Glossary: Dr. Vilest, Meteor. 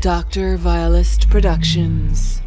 Dr. Vilest Productions.